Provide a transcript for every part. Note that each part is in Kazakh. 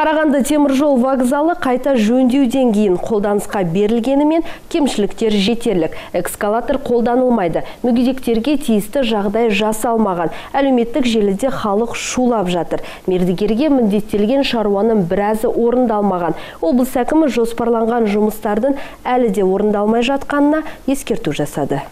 Қарағанды теміржол вокзалы қайта жөндеуден кейін қолданысқа берілгенімен кемшіліктер жетерлік. Экскалатор қолданылмайды. Мүгедектерге тиісті жағдай жасалмаған. Әлеуметтік желіде халық шулап жатыр. Мердігерге міндеттелген шаруаның біразы орындалмаған. Облыс әкімі жоспарланған жұмыстардың әлі де орындалмай жатқанына ескерту жасады.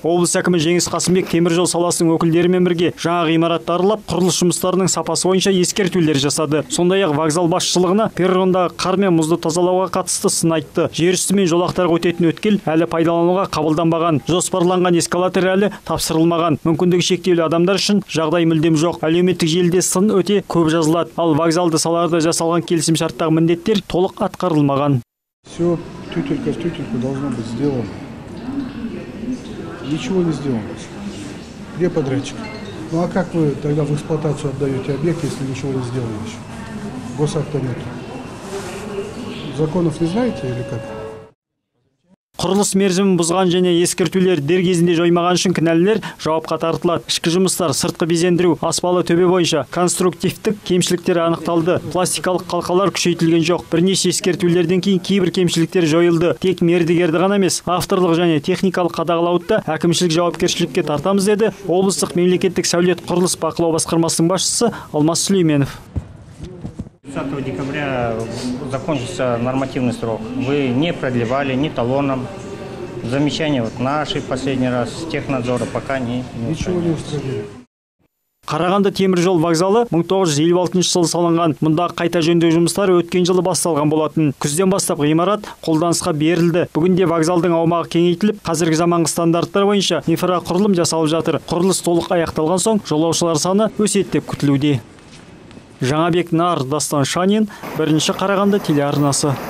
Облыс әкімі Жеңіс Қасымбек теміржол саласының өкілдерімен бірге жаңа ғимаратты аралап, құрылыс жұмыстарының сапасы бойынша ескертулер жасады. Сондай-ақ вокзал басшылығына перрондағы қар мен мұзды тазалауға қатысты сын айтты. Жер үсті мен жолақтарға өтетін өткел әлі пайдалануға қабылданбаған. Жоспарланған эскалатор әлі тапсырылмаған. Мүмкіндігі шектеулі адамдар үшін жағдай мүлдем жоқ. Әлеуметтік желіде сын өте көп жазылады. Ал вокзалды саларда жасалған келісімшарттағы міндеттер толық атқарылмаған. Все тютелька с тютелькой должно быть сделано. Ничего не сделано. Где подрядчик? Ну а как вы тогда в эксплуатацию отдаете объект, если ничего не сделали еще? Госакта нет. Законов не знаете или как? Құрылыс мерзімін бұзған және ескертулер дер кезінде жоймаған үшін кінәлілер жауапқа тартылады. Ішкі жұмыстар, сыртқы безендіру, аспалы төбе бойынша конструктивтік кемшіліктер анықталды. Пластикалық қалқалар күшейтілген жоқ. Бірнеше ескертулерден кейін кейбір кемшіліктер жойылды. Тек мердігерді ғана емес, авторлық және техникалық қадағалауды әкімшілік жауапкершілікке тартамыз деді облыстық мемлекеттік сәулет құрылыс бақылау басқармасының басшысы Алма Сулейменов. 30 декабря закончится нормативный срок. Вы не продлевали ни талоном. Замечания вот наши последний раз с технадзора пока не ничего не устранили. Қарағанды теміржол вокзалы 1956 жылы салынған. Мұнда қайта жөндеу жұмыстары өткен жылы басталған болатын. Күзден бастап ғимарат қолданысқа берілді. Бүгінде вокзалдың аумағы кеңейтіліп, қазіргі заманғы стандарттар бойынша инфрақұрылым жасалып жатыр. Құрылыс толық аяқталған соң жолаушылар саны өседі деп күтілуде. Жанабек Нар, Дастан Шанин, бірінші Қарағанды телеарнасы.